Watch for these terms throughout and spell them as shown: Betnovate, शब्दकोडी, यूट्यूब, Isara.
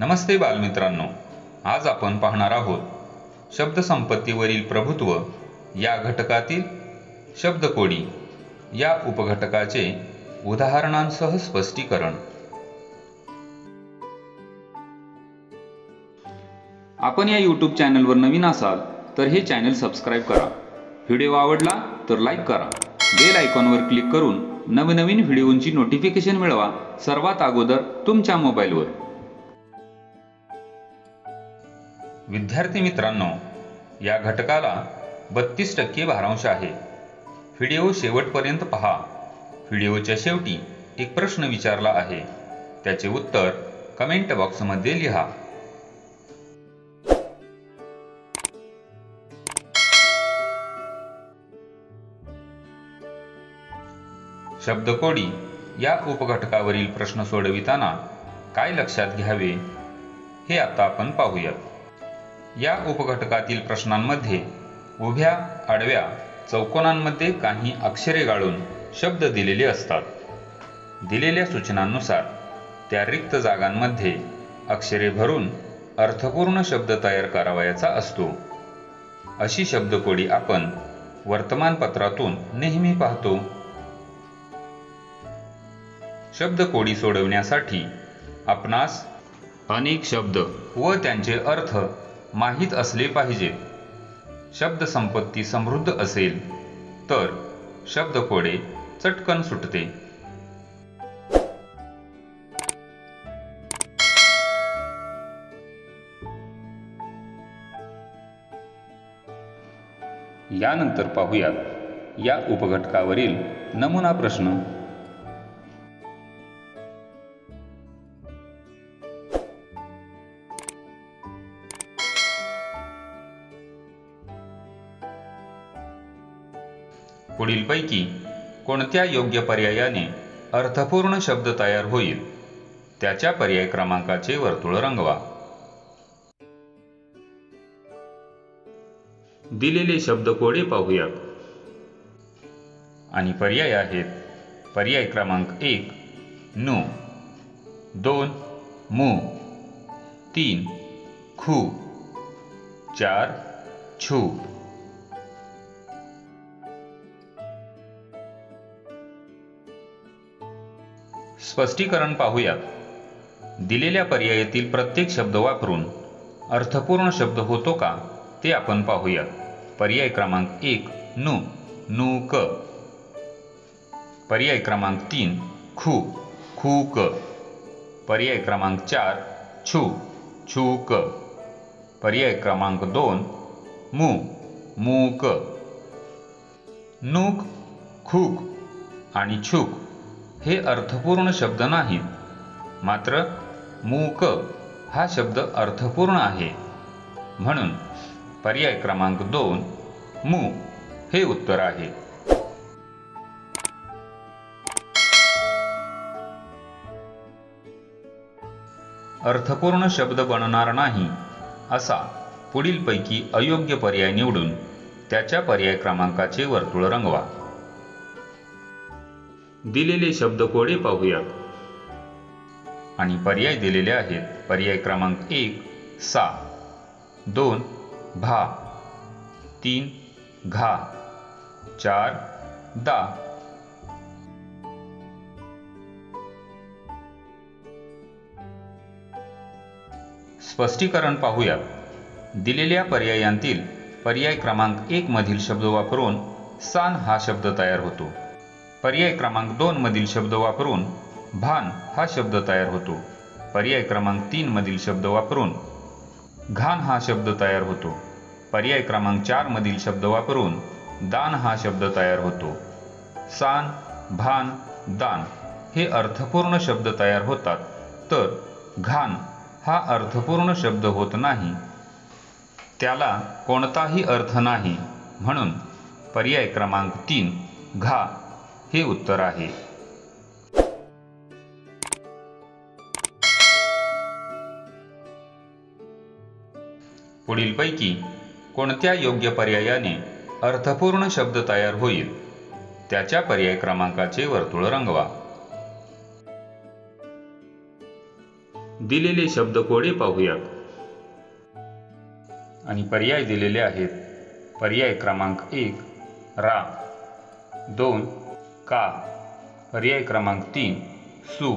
नमस्ते बालमित्रांनो, आज आपण पाहणार आहोत शब्दसंपत्तीवरील प्रभुत्व या घटकातील शब्दकोडी या उपघटकाचे उदाहरणांसह स्पष्टीकरण। आपण या यूट्यूब चॅनलवर नवीन असाल तर हे चॅनल सबस्क्राइब करा, व्हिडिओ आवडला तर लाईक करा, बेल आयकॉनवर क्लिक करून नवनवीन व्हिडिओंची नोटिफिकेशन मिळवा सर्वात अगोदर तुमच्या मोबाईलवर। विद्यार्थी मित्रांनो, या घटकाला 32% भारांश आहे। व्हिडिओ शेवटपर्यंत पहा। व्हिडिओच्या शेवटी एक प्रश्न विचारला आहे, त्याचे उत्तर कमेंट बॉक्समध्ये लिहा। शब्दकोडी या उपघटकावरील प्रश्न सोडविताना काय लक्षात घ्यावे हे आता आपण पाहूयात। या उपघटकातील प्रश्नांमध्ये उभ्या आडव्या चौकोनांमध्ये काही अक्षरे गाळून शब्द दिलेले असतात। दिलेल्या सूचनांनुसार त्या रिक्त जागांमध्ये अक्षरे भरून अर्थपूर्ण शब्द तयार करावयाचा असतो। अशी शब्दकोडी आपण वर्तमानपत्रातून नेहमी पाहतो। शब्दकोडी सोडवण्यासाठी आपणास अनेक शब्द व त्यांचे अर्थ माहित असले पाहिजे। शब्दसंपत्ती समृद्ध असेल तर शब्दकोडे चटकन सुटते। यानंतर पाहूयात या उपघटकावरील नमुना प्रश्न। पुढीलपैकी कोणत्या योग्य पर्यायाने अर्थपूर्ण शब्द तयार होईल त्याच्या पर्याय क्रमांकाचे वर्तुळ रंगवा। दिलेले शब्दकोडे पाहूयात आणि पर्याय आहेत पर्याय क्रमांक 1 नु, 2 मु, 3 खू, 4 छू। स्पष्टीकरण पाहूयात। दिलेल्या पर्यायातील प्रत्येक शब्द वापरून अर्थपूर्ण शब्द होतो का ते आपण पाहूयात। पर्याय क्रमांक 1 नु, नूक। पर्याय क्रमांक 3 खू, खूक। पर्याय क्रमांक 4 छू, छूक। पर्याय क्रमांक 2 मू, मूक। नूक, खूक आणि छूक हे अर्थपूर्ण शब्द नाहीत, मात्र मूक हा शब्द अर्थपूर्ण आहे, म्हणून पर्याय क्रमांक 2 मू हे उत्तर आहे। अर्थपूर्ण शब्द बनणार नाही असा पुढीलपैकी अयोग्य पर्याय निवडून त्याच्या पर्याय क्रमांकाचे वर्तुळ रंगवा। दिलेले शब्दकोडे पाहूयात आणि पर्याय दिलेले आहेत पर्याय क्रमांक 1 सा, 2 भा, 3 घा, 4 दा। स्पष्टीकरण पाहूयात। दिलेल्या पर्यायांतील पर्याय क्रमांक 1 मधील शब्द वापरून सान हा शब्द तयार होतो। पर्याय क्रमांक 2 मधील शब्द वापरून भान हा शब्द तयार होतो। पर्याय क्रमांक 3 मधील शब्द वापरून घाण हा शब्द तयार होतो। पर्याय क्रमांक 4 मधील शब्द वापरून दान हा शब्द तयार होतो। सान, भान, दान हे अर्थपूर्ण शब्द तयार होतात, तर घाण हा अर्थपूर्ण शब्द होत नाही, त्याला कोणताही अर्थ नाही, म्हणून पर्याय क्रमांक 3 घा हे उत्तर आहे। पुढीलपैकी कोणत्या योग्य पर्यायाने अर्थपूर्ण शब्द तयार होईल त्याच्या पर्याय क्रमांकाचे वर्तुळ रंगवा। दिलेले शब्दकोडे पाहूयात आणि पर्याय दिलेले आहेत। पर्याय क्रमांक 1 रा, 2 का, पर्याय क्रमांक 3 सु,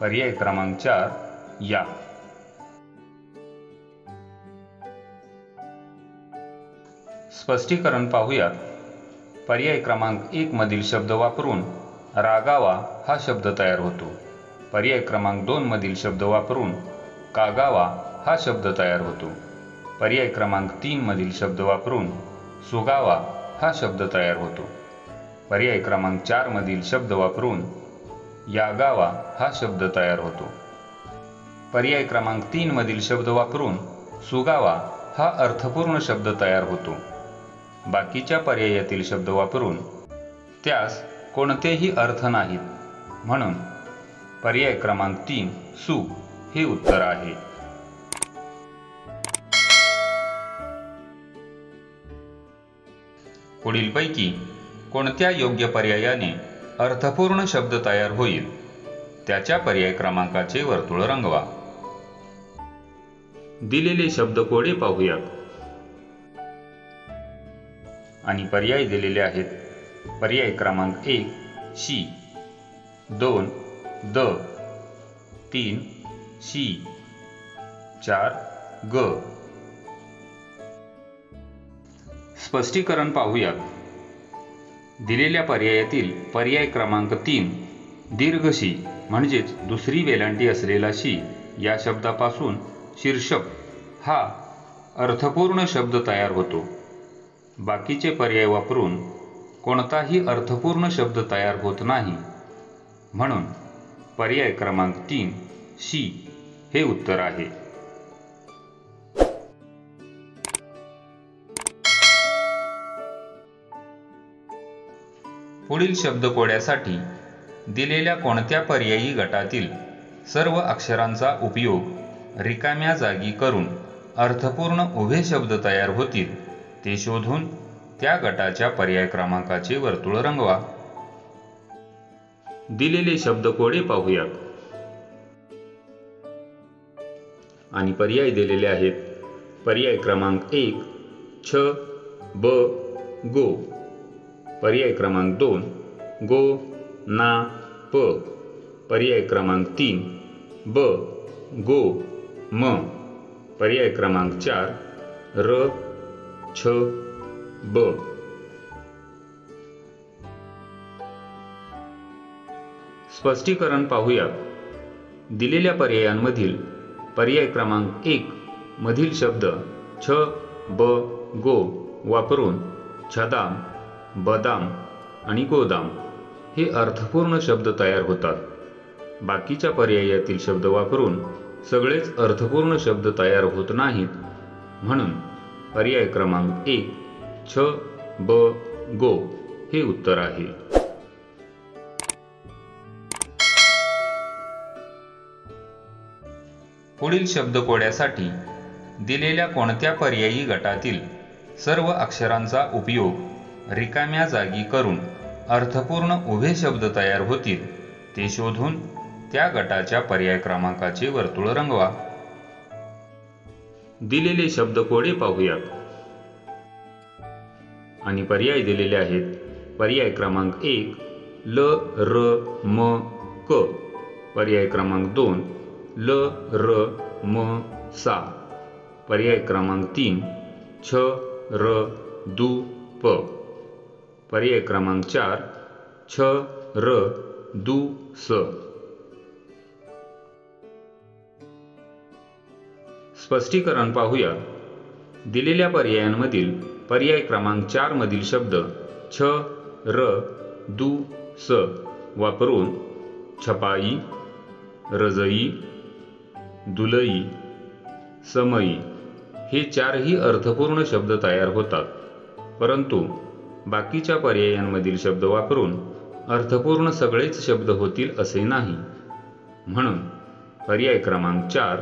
पर्याय क्रमांक 4 या। स्पष्टीकरण पाहूयात। पर्याय क्रमांक 1 मधील शब्द वापरून रागावा हा शब्द तयार होतो। पर्याय क्रमांक 2 मधील शब्द वापरून कागावा हा शब्द तयार होतो। पर्याय क्रमांक 3 मधील शब्द वापरून सुगावा हा शब्द तयार होतो। पर्याय क्रमांक 4 मधील शब्द वापरून यागावा हा शब्द तयार होतो। पर्याय क्रमांक 3 मधील शब्द वापरून सुगावा हा अर्थपूर्ण शब्द तयार होतो। बाकीच्या पर्यायातील शब्द वापरून त्यास कोणतेही अर्थ नाहीत, म्हणून पर्याय क्रमांक 3 सु हे उत्तर आहे। पुढीलपैकी कोणत्या योग्य पर्यायाने अर्थपूर्ण शब्द तयार होईल त्याच्या पर्याय क्रमांकाचे वर्तुळ रंगवा। दिलेले शब्दकोडे पाहूयात आणि पर्याय दिलेले आहेत। पर्याय क्रमांक 1 शी, 2 द, 3 शी, 4 ग। स्पष्टीकरण पाहूयात। दिलेल्या पर्यायातील पर्याय क्रमांक 3 दीर्घ शी म्हणजेच दुसरी वेलांटी असलेला शी या शब्दापासून शीर्षक हा अर्थपूर्ण शब्द तयार होतो। बाकीचे पर्याय वापरून कोणताही अर्थपूर्ण शब्द तयार होत नाही, म्हणून पर्याय क्रमांक 3 शी हे उत्तर आहे। पुढील शब्दकोड्यासाठी दिलेल्या कोणत्या पर्यायी गटातील सर्व अक्षरांचा उपयोग रिकाम्या जागी करून अर्थपूर्ण उभे शब्द तयार होतील ते शोधून त्या गटाच्या पर्याय क्रमांकाचे वर्तुळ रंगवा। दिलेले शब्दकोडे पाहूयात आणि पर्याय दिलेले आहेत। पर्याय क्रमांक 1 छ ब गो, पर्याय क्रमांक 2 गो ना प, पर्याय क्रमांक 3 ब गो म, पर्याय क्रमांक 4 र छ ब। स्पष्टीकरण पाहूयात। दिलेल्या पर्यायांमधील पर्याय क्रमांक 1 मधील शब्द छ ब गो वापरून छदाम, बदाम आणि गोदाम हे अर्थपूर्ण शब्द तयार होतात। बाकीच्या पर्यायातील शब्द वापरून सगळेच अर्थपूर्ण शब्द तयार होत नाहीत, म्हणून पर्याय क्रमांक 1 छ ब गो हे उत्तर आहे। पुढील शब्दकोड्यासाठी दिलेल्या कोणत्या पर्यायी गटातील सर्व अक्षरांचा उपयोग रिकाम्या जागी करून अर्थपूर्ण उभे शब्द तयार होतील ते शोधून त्या गटाच्या पर्याय क्रमांकाचे वर्तुळ रंगवा। दिलेले शब्दकोडे पाहूयात आणि पर्याय दिलेले आहेत। पर्याय क्रमांक 1 ल र म क, पर्याय क्रमांक 2 ल र म सा, पर्याय क्रमांक 3 छ र दु प, पर्याय क्रमांक 4 छ र दु स। स्पष्टीकरण पाहूया। दिलेल्या पर्यायांमधील पर्याय क्रमांक 4 मधील शब्द छ र दु स वापरून छपाई, रजई, दुलई, समई हे चारही अर्थपूर्ण शब्द तयार होतात, परंतु बाकीच्या पर्यायांमधील शब्द वापरून अर्थपूर्ण सगळेच शब्द होतील असे नाही, म्हणून पर्याय क्रमांक 4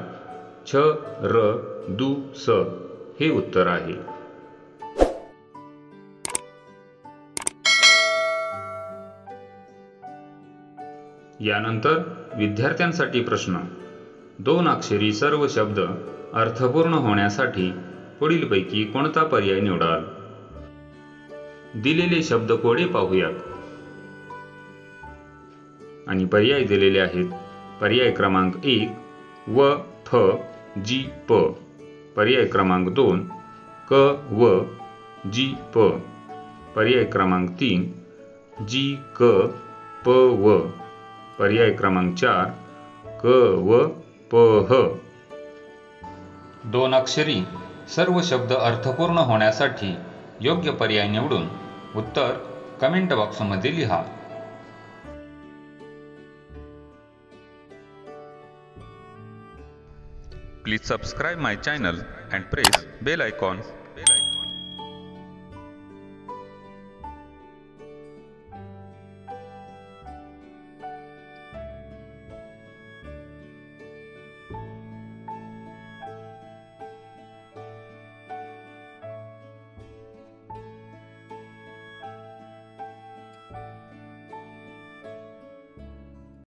छ र दु स हे उत्तर आहे। यानंतर विद्यार्थ्यांसाठी प्रश्न। दोन अक्षरी सर्व शब्द अर्थपूर्ण होण्यासाठी पुढीलपैकी कोणता पर्याय निवडाल? दिलेले शब्द कोडे पाहूयात आणि पर्याय दिलेले आहेत। पर्याय क्रमांक 1 व फ जी प, पर्याय क्रमांक 2 क व जी प, पर्याय क्रमांक 3 जी क प व, पर्याय क्रमांक 4 क व प ह। दोन अक्षरी सर्व शब्द अर्थपूर्ण होण्यासाठी योग्य पर्याय निवडून उत्तर कमेंट बॉक्समध्ये लिहा। Please subscribe my channel and press bell icon.